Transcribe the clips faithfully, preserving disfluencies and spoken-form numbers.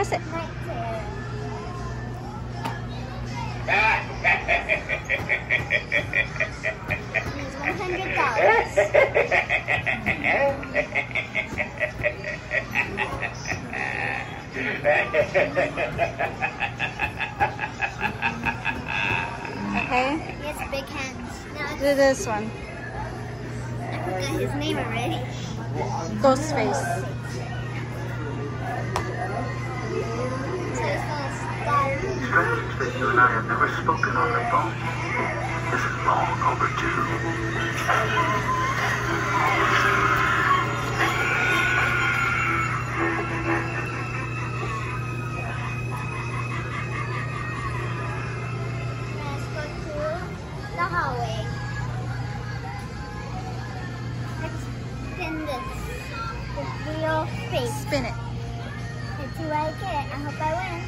Press it. Okay. He has big hands. No, do this one. I forgot his name already. Ghostface. Strange that you and I have never spoken on the phone. This is long overdue. Face. Spin it. Let's see why I get it. I hope I win.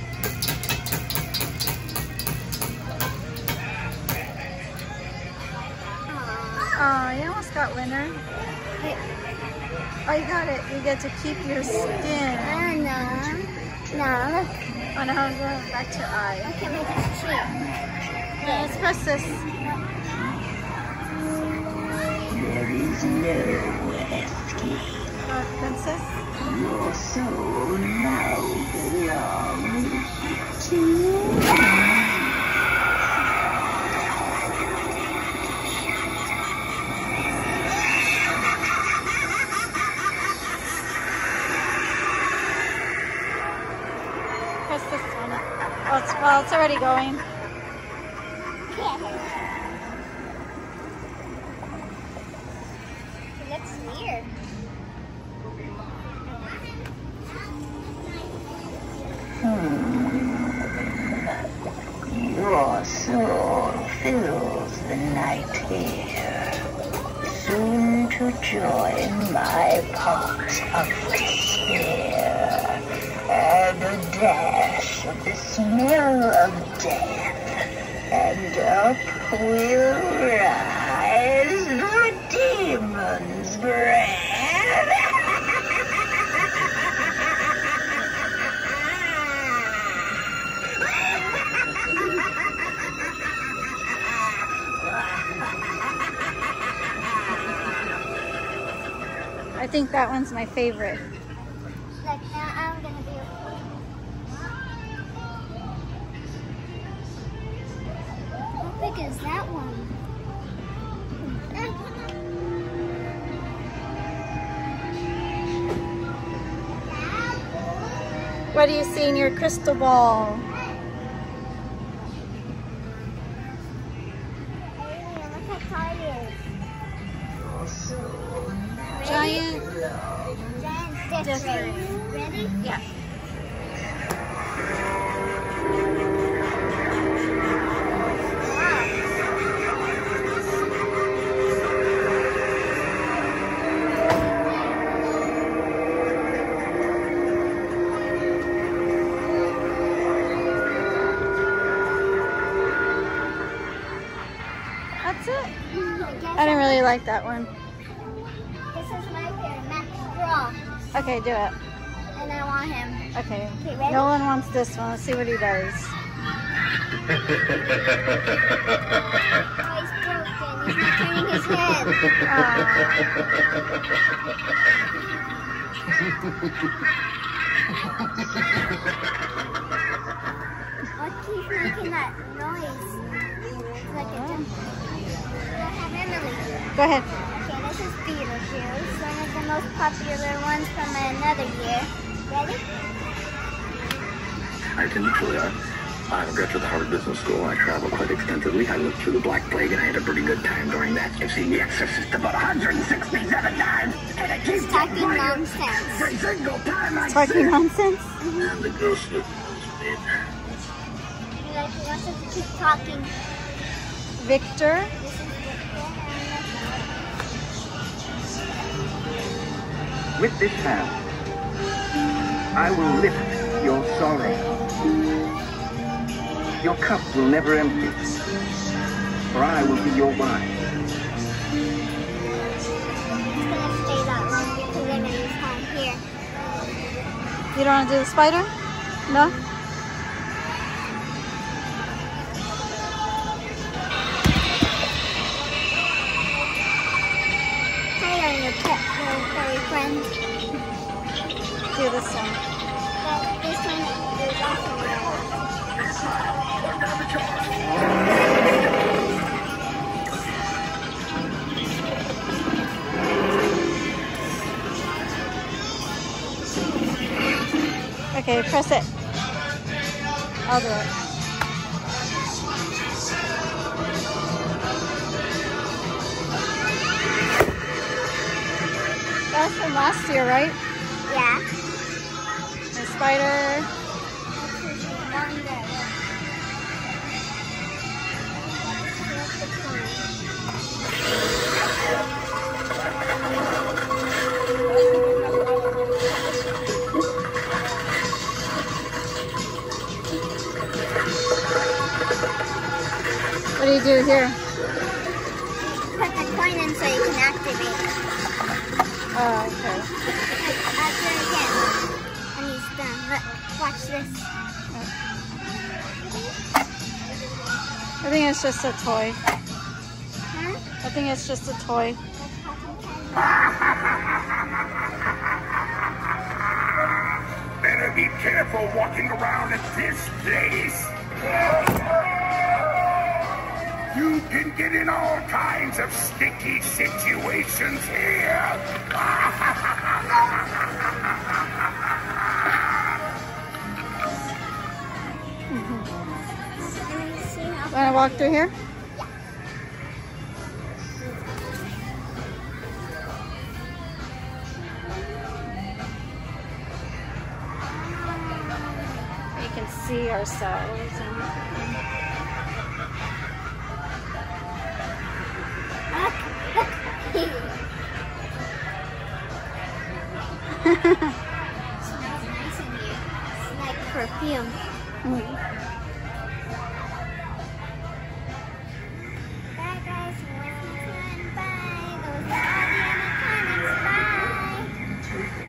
Aww. Oh, you almost got winner. Wait. Oh, you got it. You get to keep your skin. I don't know. No, look. Oh, no, I'm going back to your eye. I can't make it cheap. Yeah, let's press this. There is no escape. Uh, princess? Your soul now belongs to press this one. Oh, it's, well, it's already going. Yeah. It looks weird. Hmm. Your soul fills the night here, soon to join my parts of despair, and a dash of the smell of death, and up will rise the demon's breath. I think that one's my favorite. Like now I'm gonna be how big is that one? What do you see in your crystal ball? Giant, giant death ray. Ready? Yeah. That's it. I didn't really like that one. Okay, do it. And I want him. Okay. Okay, ready? No one wants this one. Let's see what he does. Oh, he's broken. He's not turning his head. Aww. I'll keep making that noise. It's like a jump. We'll have Emily. Go ahead. This is Beetlejuice, one of the most popular ones from another year. Ready? Hi, Tim Julia. I'm a graduate of the Harvard Business School. I travel quite extensively. I lived through the Black Plague and I had a pretty good time during that. I've seen The Exorcist about one hundred sixty-seven times. And I keep it's talking nonsense. Every single time I talking sit. Nonsense? Mm-hmm. And the ghost looks dead. You like he wants us to keep talking. Victor? With this hand, I will lift your sorrow. Your cup will never empty, for I will be your wine. It's gonna stay that long because I'm gonna use time here. You don't want to do the spider? No? Hi, I'm your pet little furry friend. Do this one. Well, this one is awesome. Okay, press it. I'll do it. That's from last year, right? Yeah. The spider. What do you do here? Put the coin in so you can activate it. Oh, okay. I'll do it again when he's done. Look, watch this. I think it's just a toy. Huh? I think it's just a toy. Better be careful walking around at this place. You can get in all kinds of sticky situations here. Mm-hmm. Want to walk through here? Yeah. We can see ourselves. And it smells nice in here. It's like perfume. Mm-hmm.